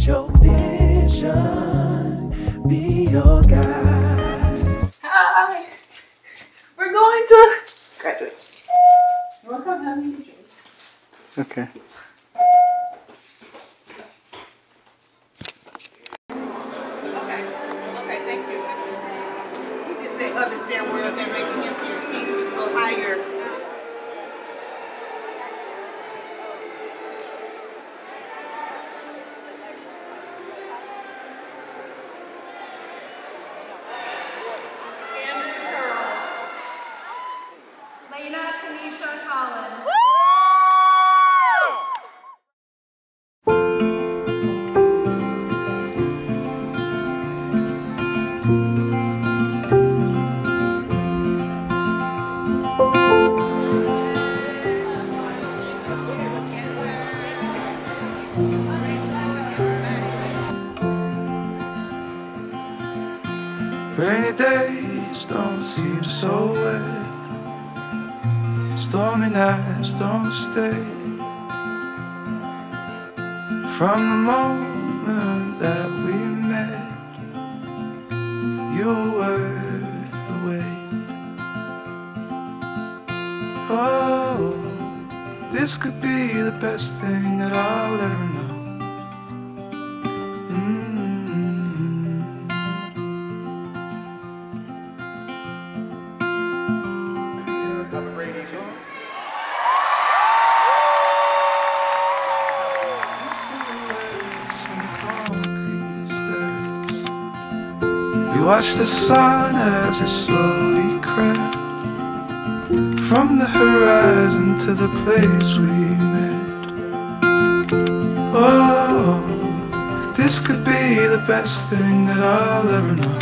Let your vision be your guide. Hi! We're going to graduate. Welcome, having your drinks. Okay. Rainy days don't seem so wet. Stormy nights don't stay. From the moment that we met, you were worth the wait. Oh, this could be the best thing that I'll ever know. We watched the sun as it slowly crept from the horizon to the place we met. Oh, this could be the best thing that I'll ever know.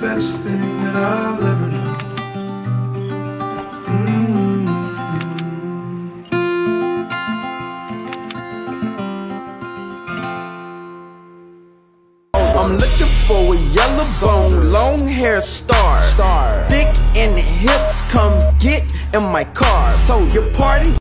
Best thing that I'll ever know. I'm looking for a yellow bone, long hair star. Thick in the hips, come get in my car. So your party?